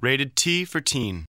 Rated T for Teen.